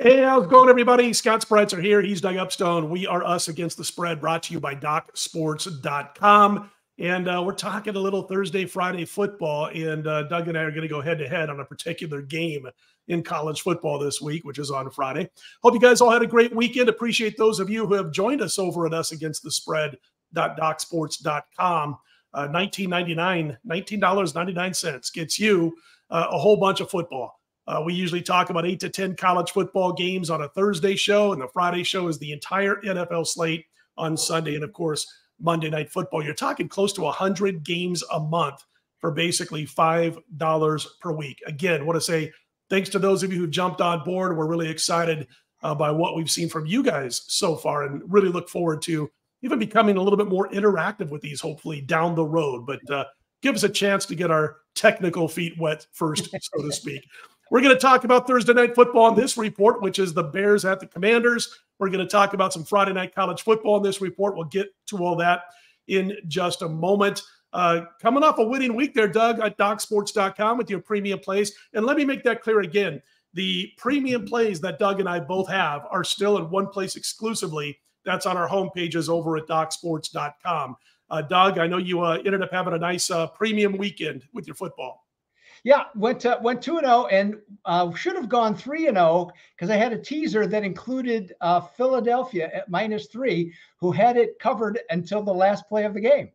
Hey, how's it going, everybody? Scott Spritzer here. He's Doug Upstone. We are Us Against the Spread, brought to you by DocSports.com. And we're talking a little Thursday, Friday football. And Doug and I are going to go head-to-head on a particular game in college football this week, which is on Friday. Hope you guys all had a great weekend. Appreciate those of you who have joined us over at Us Against the Spread.docsports.com. $19.99 gets you a whole bunch of football. We usually talk about 8 to 10 college football games on a Thursday show, and the Friday show is the entire NFL slate on Sunday. And, of course, Monday Night Football. You're talking close to 100 games a month for basically $5 per week. Again, I want to say thanks to those of you who jumped on board. We're really excited by what we've seen from you guys so far and really look forward to even becoming a little bit more interactive with these, hopefully, down the road. But give us a chance to get our technical feet wet first, so to speak. We're going to talk about Thursday Night Football in this report, which is the Bears at the Commanders. We're going to talk about some Friday Night College Football in this report. We'll get to all that in just a moment. Coming off a winning week there, Doug, at DocSports.com with your premium plays. And let me make that clear again. The premium plays that Doug and I both have are still in one place exclusively. That's on our home pages over at DocSports.com. Doug, I know you ended up having a nice premium weekend with your football. Yeah, went 2-0 and should have gone 3-0 because I had a teaser that included Philadelphia at -3, who had it covered until the last play of the game.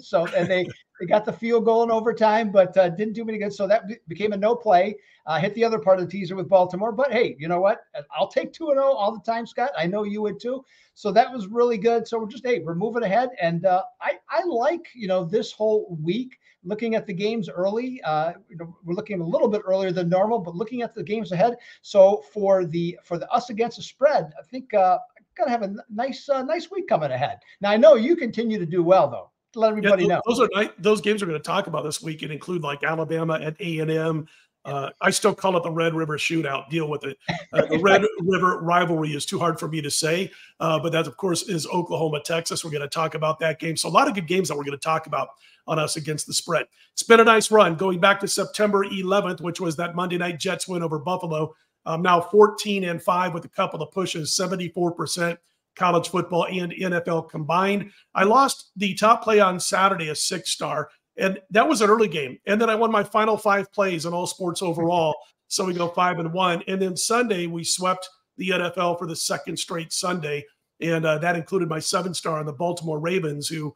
So and they got the field goal in overtime, but didn't do any good. So that became a no play. Hit the other part of the teaser with Baltimore. But, hey, you know what? I'll take 2-0 all the time, Scott. I know you would too. So that was really good. So we're just, hey, we're moving ahead. And I like, you know, this whole week. Looking at the games early, we're looking a little bit earlier than normal, but looking at the games ahead. So for the Us Against the Spread, I think I'm gonna have a nice week coming ahead. Now I know you continue to do well though. Let everybody know. Those games we're going to talk about this week and include like Alabama at A&M. I still call it the Red River Shootout. Deal with it. The Red River rivalry is too hard for me to say, but that, of course, is Oklahoma, Texas. We're going to talk about that game. So a lot of good games that we're going to talk about on Us Against the Spread. It's been a nice run going back to September 11th, which was that Monday night Jets win over Buffalo. Now 14-5 with a couple of pushes, 74% college football and NFL combined. I lost the top play on Saturday, a 6-star. And that was an early game. And then I won my final 5 plays in all sports overall. So we go 5-1. And then Sunday, we swept the NFL for the second straight Sunday. And that included my 7-star on the Baltimore Ravens, who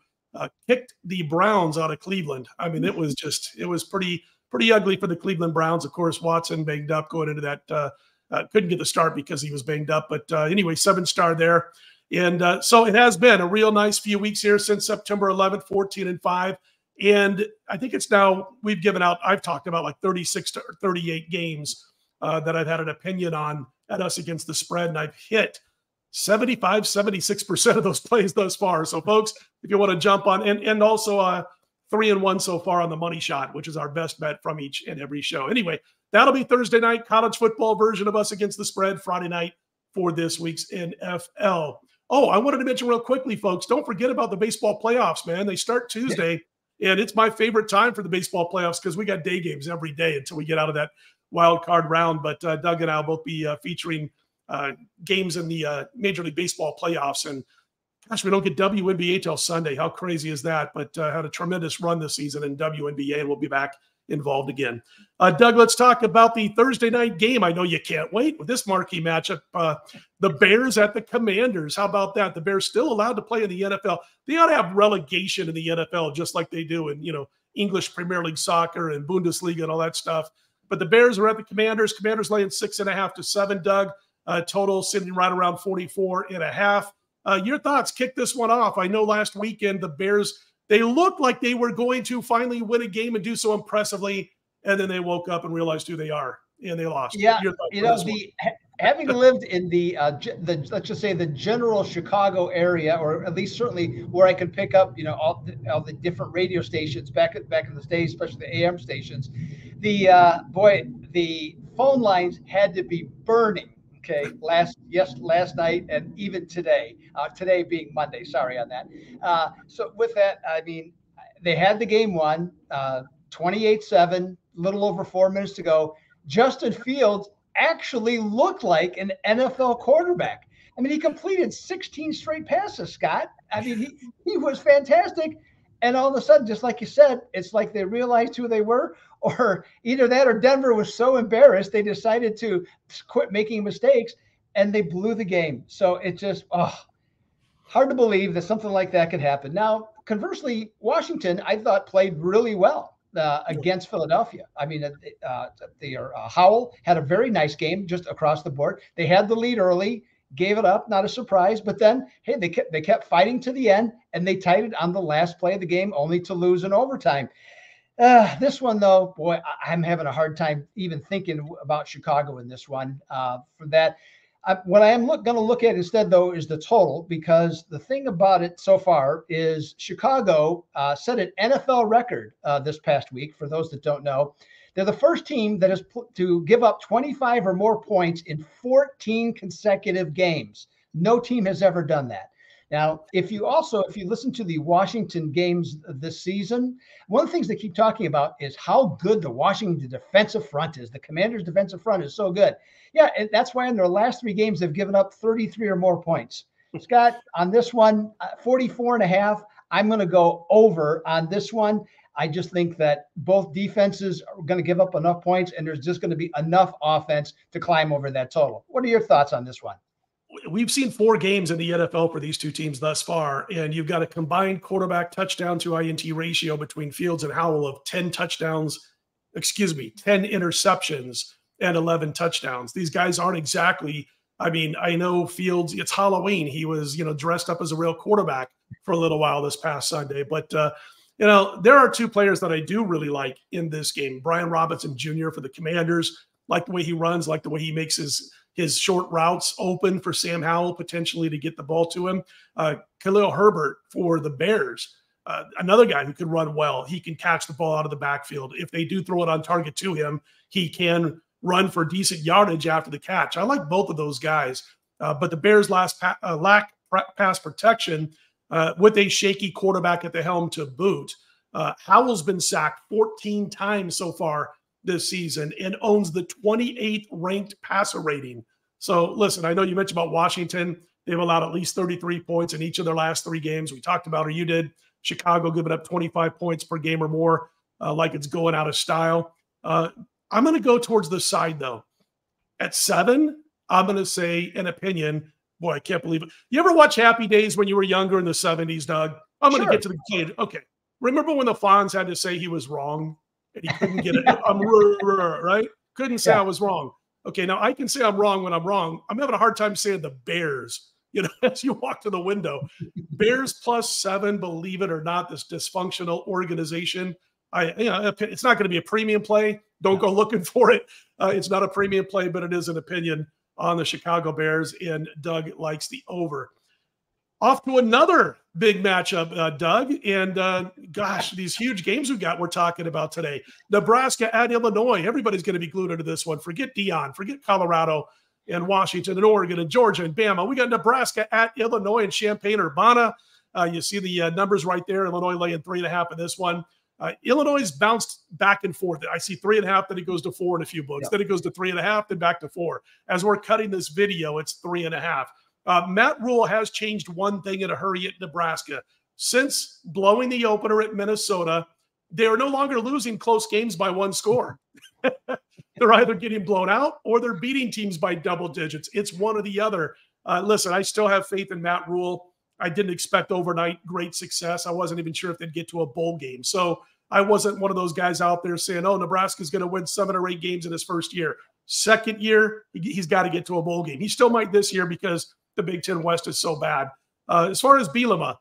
kicked the Browns out of Cleveland. I mean, it was pretty ugly for the Cleveland Browns. Of course, Watson banged up going into that. Couldn't get the start because he was banged up. But anyway, 7-star there. And so it has been a real nice few weeks here since September 11th, 14-5. And I think it's now we've given out, I've talked about like 36 to 38 games that I've had an opinion on at Us Against the Spread. And I've hit 75, 76% of those plays thus far. So folks, if you want to jump on and also 3-1 so far on the money shot, which is our best bet from each and every show. Anyway, that'll be Thursday night, college football version of Us Against the Spread, Friday night for this week's NFL. Oh, I wanted to mention real quickly, folks, don't forget about the baseball playoffs, man. They start Tuesday. And it's my favorite time for the baseball playoffs because we got day games every day until we get out of that wild card round. But Doug and I will both be featuring games in the Major League Baseball playoffs. And, gosh, we don't get WNBA till Sunday. How crazy is that? But had a tremendous run this season in WNBA, and we'll be back involved again. Doug, let's talk about the Thursday night game. I know you can't wait with this marquee matchup. The Bears at the Commanders. How about that? The Bears still allowed to play in the NFL. They ought to have relegation in the NFL just like they do in, you know, English Premier League soccer and Bundesliga and all that stuff. But the Bears are at the Commanders. Commanders laying 6.5 to 7, Doug. Total sitting right around 44.5. Your thoughts? Kick this one off. I know last weekend the Bears, they looked like they were going to finally win a game and do so impressively, and then they woke up and realized who they are, and they lost. Yeah, you know, having lived in the let's just say the general Chicago area, or at least certainly where I could pick up, you know, all the different radio stations back in the day, especially the AM stations, the phone lines had to be burning. Okay, last night and even today, today being Monday, sorry on that. So with that, I mean, they had the game won, 28-7, little over 4 minutes to go. Justin Fields actually look like an NFL quarterback. I mean, he completed 16 straight passes, Scott. I mean, he was fantastic. And all of a sudden, just like you said, it's like they realized who they were, or either that or Denver was so embarrassed they decided to quit making mistakes and they blew the game. So it just, hard to believe that something like that could happen. Now, conversely, Washington, I thought, played really well against Philadelphia. I mean, Howell had a very nice game just across the board. They had the lead early, gave it up, not a surprise. But then, hey, they kept fighting to the end, and they tied it on the last play of the game, only to lose in overtime. This one, though, boy, I'm having a hard time even thinking about Chicago in this one. For that, what I am going to look at instead, though, is the total, because the thing about it so far is Chicago set an NFL record this past week. For those that don't know, they're the first team that is to give up 25 or more points in 14 consecutive games. No team has ever done that. Now, if you listen to the Washington games this season, one of the things they keep talking about is how good the Washington defensive front is. The Commanders' defensive front is so good. Yeah, and that's why in their last three games, they've given up 33 or more points. Scott, on this one, 44.5, I'm going to go over on this one. I just think that both defenses are going to give up enough points, and there's just going to be enough offense to climb over that total. What are your thoughts on this one? We've seen four games in the NFL for these two teams thus far, and you've got a combined quarterback touchdown to INT ratio between Fields and Howell of 10 interceptions and 11 touchdowns. These guys aren't exactly, I mean, I know Fields, it's Halloween. He was, dressed up as a real quarterback for a little while this past Sunday, but, there are two players that I do really like in this game. Brian Robinson Jr. for the Commanders, like the way he runs, like the way he makes his short routes open for Sam Howell potentially to get the ball to him. Khalil Herbert for the Bears, another guy who can run well. He can catch the ball out of the backfield. If they do throw it on target to him, he can run for decent yardage after the catch. I like both of those guys, but the Bears lack pass protection, with a shaky quarterback at the helm to boot. Howell's been sacked 14 times so far this season and owns the 28th ranked passer rating. So listen, I know you mentioned about Washington. They've allowed at least 33 points in each of their last three games. We talked about, or you did, Chicago giving up 25 points per game or more, like it's going out of style. I'm going to go towards the side, though. At 7, I'm going to say an opinion. Boy, I can't believe it. You ever watch Happy Days when you were younger in the 70s, Doug? I'm going to get to the kid. Okay. Remember when the Fonz had to say he was wrong and he couldn't get it? Right? Couldn't say I was wrong. Okay, now I can say I'm wrong when I'm wrong. I'm having a hard time saying the Bears, as you walk to the window. Bears +7, believe it or not, this dysfunctional organization. It's not going to be a premium play. Don't go looking for it. It's not a premium play, but it is an opinion on the Chicago Bears, and Doug likes the over. Off to another big matchup, Doug, and gosh, these huge games we're talking about today. Nebraska at Illinois. Everybody's going to be glued into this one. Forget Dion, forget Colorado and Washington and Oregon and Georgia and Bama. We got Nebraska at Illinois in Champaign-Urbana. You see the numbers right there. Illinois laying 3.5 in this one. Illinois bounced back and forth. I see 3.5, then it goes to 4 in a few books. Then it goes to 3.5, then back to 4. As we're cutting this video, it's 3.5. Matt Rhule has changed one thing in a hurry at Nebraska. Since blowing the opener at Minnesota, they are no longer losing close games by one score. They're either getting blown out or they're beating teams by double digits. It's one or the other. Listen, I still have faith in Matt Rhule. I didn't expect overnight great success. I wasn't even sure if they'd get to a bowl game. So I wasn't one of those guys out there saying, oh, Nebraska's going to win 7 or 8 games in his first year. Second year, he's got to get to a bowl game. He still might this year because the Big Ten West is so bad. As far as Bielema,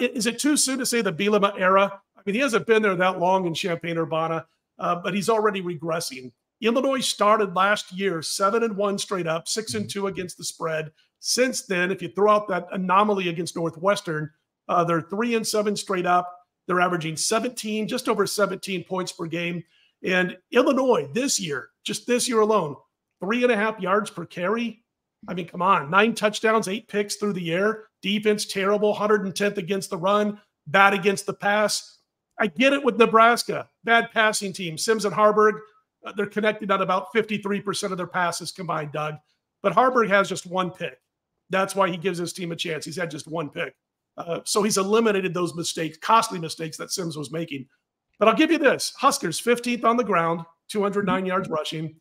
is it too soon to say the Bielema era? I mean, he hasn't been there that long in Champaign-Urbana, but he's already regressing. Illinois started last year 7-1 straight up, 6-2 against the spread. Since then, if you throw out that anomaly against Northwestern, they're 3-7 straight up. They're averaging just over 17 points per game. And Illinois this year, just this year alone, 3.5 yards per carry. I mean, come on, 9 touchdowns, 8 picks through the air. Defense terrible, 110th against the run, bad against the pass. I get it with Nebraska, bad passing team. Sims and Harbaugh, They're connected on about 53% of their passes combined, Doug. But Harbaugh has just one pick. That's why he gives his team a chance. He's had just one pick. So he's eliminated those mistakes, costly mistakes that Sims was making. But I'll give you this. Huskers, 15th on the ground, 209 yards rushing,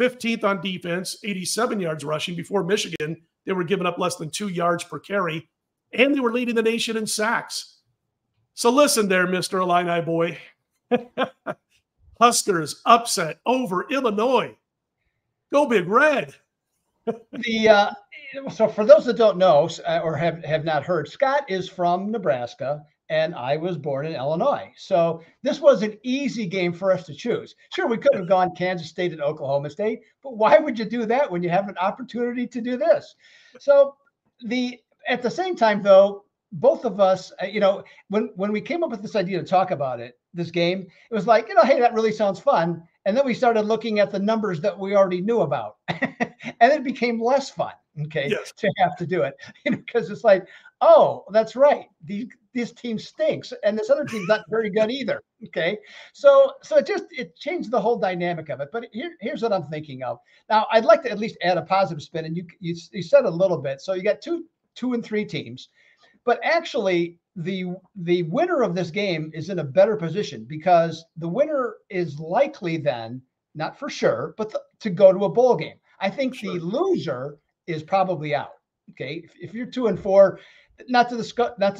15th on defense, 87 yards rushing. Before Michigan, they were giving up less than 2 yards per carry, and they were leading the nation in sacks. So listen there, Mr. Illini boy. Huskers upset over Illinois. Go Big Red. So for those that don't know or have not heard, Scott is from Nebraska, and I was born in Illinois. So this was an easy game for us to choose. Sure, we could have gone Kansas State and Oklahoma State, but why would you do that when you have an opportunity to do this? So at the same time, though, both of us, when we came up with this idea to talk about it, this game, it was like, hey, that really sounds fun. And then we started looking at the numbers that we already knew about, and it became less fun, yes, to have to do it, because it's like, oh, that's right, this team stinks, and this other team's not very good either, So it changed the whole dynamic of it. But here's what I'm thinking of. Now, I'd like to at least add a positive spin, and you said a little bit. So you got two and three teams, but actually the winner of this game is in a better position, because the winner is likely then, not for sure, but to go to a bowl game. I think the loser is probably out. If you're 2 and 4, not to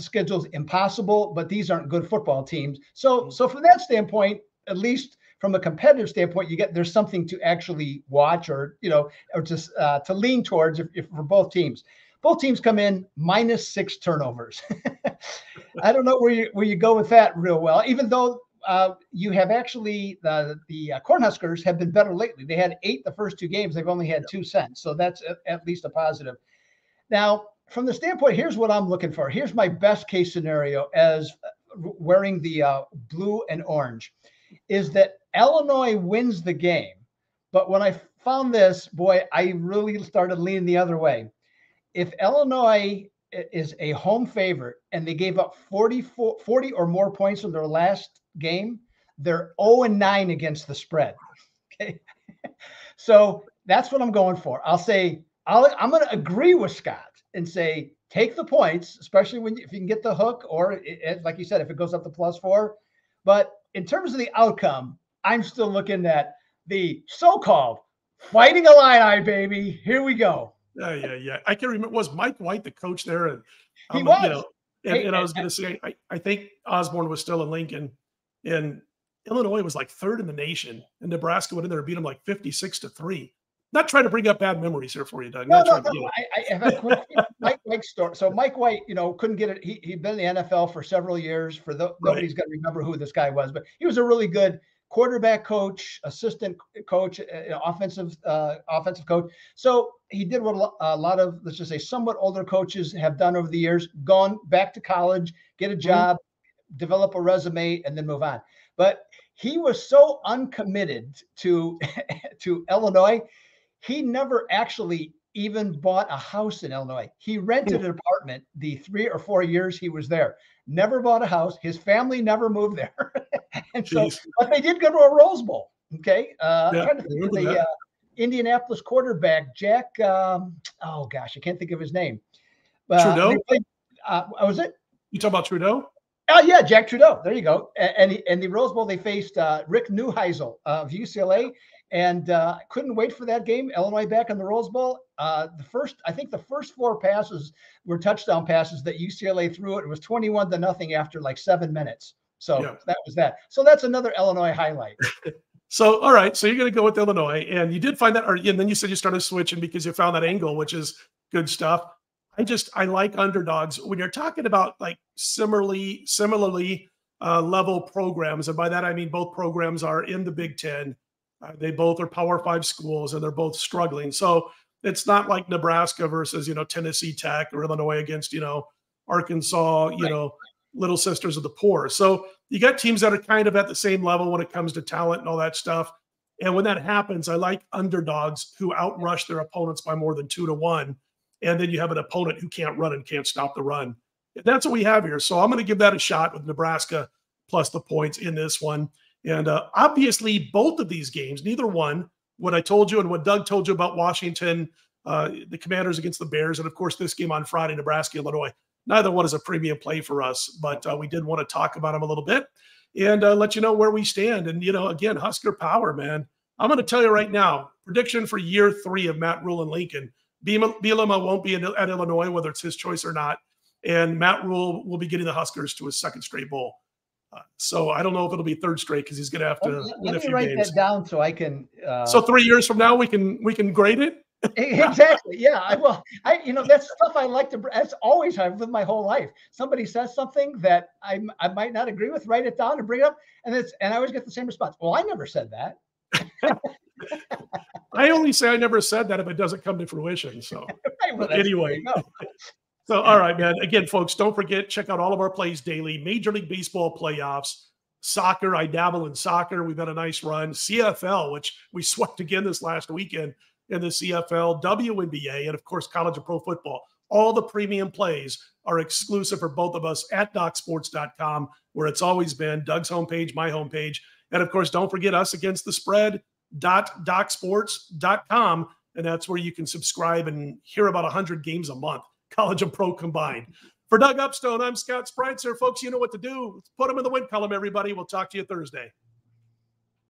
schedule's impossible, but these aren't good football teams. So from that standpoint, at least from a competitive standpoint, there's something to actually watch or just to lean towards if for both teams. Both teams come in -6 turnovers. I don't know where you go with that real well, even though you have actually the Cornhuskers have been better lately. They had 8 the first 2 games. They've only had 2 since. So that's at least a positive. Now, from the standpoint, here's what I'm looking for. Here's my best case scenario as wearing the blue and orange, is that Illinois wins the game. But when I found this, boy, I really started leaning the other way. If Illinois is a home favorite and they gave up 40 or more points in their last game, they're 0-9 against the spread. So that's what I'm going for. I'm going to agree with Scott and say, take the points, especially if you can get the hook, or like you said, if it goes up to +4. But in terms of the outcome, I'm still looking at the so-called Fighting Illini, baby. Here we go. Yeah. I can't remember. Was Mike White the coach there? And he was. And I was going to say, I think Osborne was still in Lincoln, and Illinois was like 3rd in the nation, and Nebraska went in there and beat them like 56-3. Not trying to bring up bad memories here for you, Doug. No. I have a quick Mike White story. So Mike White, couldn't get it. He'd been in the NFL for several years. Nobody's going to remember who this guy was, but he was a really good quarterback coach, assistant coach, offensive coach. So he did what a lot of, let's just say, somewhat older coaches have done over the years: gone back to college, get a job, develop a resume, and then move on. But he was so uncommitted to Illinois, he never actually even bought a house in Illinois. He rented an apartment the 3 or 4 years he was there. Never bought a house. His family never moved there. And so, but they did go to a Rose Bowl. I'm trying to think of the Indianapolis quarterback, Jack. Oh gosh, I can't think of his name. Trudeau. Was it? You talking about Trudeau? Oh yeah, Jack Trudeau. There you go. And the Rose Bowl, they faced Rick Neuheisel of UCLA, and couldn't wait for that game. Illinois back in the Rose Bowl. The first 4 passes were touchdown passes that UCLA threw. It was 21-0 after like 7 minutes. That was that. So that's another Illinois highlight. All right. So you're going to go with Illinois, and you did find that, and then you said you started switching because you found that angle, which is good stuff. I like underdogs when you're talking about like similarly level programs. And by that, I mean, both programs are in the Big Ten. They both are Power 5 schools, and they're both struggling. So it's not like Nebraska versus, Tennessee Tech, or Illinois against, Arkansas, Little Sisters of the Poor. So you got teams that are kind of at the same level when it comes to talent and all that stuff. And when that happens, I like underdogs who outrush their opponents by more than 2 to 1. And then you have an opponent who can't run and can't stop the run. And that's what we have here. So I'm going to give that a shot with Nebraska plus the points in this one. And obviously, both of these games, neither one, what I told you and what Doug told you about Washington, the Commanders against the Bears, and of course this game on Friday, Nebraska, Illinois, neither one is a premium play for us, but we did want to talk about them a little bit and let you know where we stand. And, you know, again, Husker power, man. I'm going to tell you right now, prediction for year three of Matt Rhule and Lincoln, Bielema won't be at Illinois, whether it's his choice or not. And Matt Rhule will be getting the Huskers to his second straight bowl. So I don't know if it'll be third straight because he's going to have to win a few games. Let me write that down so I can. So 3 years from now, we can grade it. Exactly. Yeah. You know, that's stuff I like to. That's always I've lived my whole life. Somebody says something that I might not agree with. Write it down and bring it up. And I always get the same response. Well, I never said that. I only say I never said that if it doesn't come to fruition. So right, well, anyway. So, all right, man. Again, folks, don't forget, check out all of our plays daily. Major League Baseball playoffs, soccer. I dabble in soccer. We've had a nice run. CFL, which we swept again this last weekend in the CFL, WNBA, and, of course, college and pro football. All the premium plays are exclusive for both of us at DocSports.com, where it's always been Doug's homepage, my homepage. And, of course, don't forget Us Against the Spread, .DocSports.com, and that's where you can subscribe and hear about 100 games a month. College and pro combined. For Doug Upstone, I'm Scott Spritzer. Folks, you know what to do. Put them in the win column, everybody. We'll talk to you Thursday.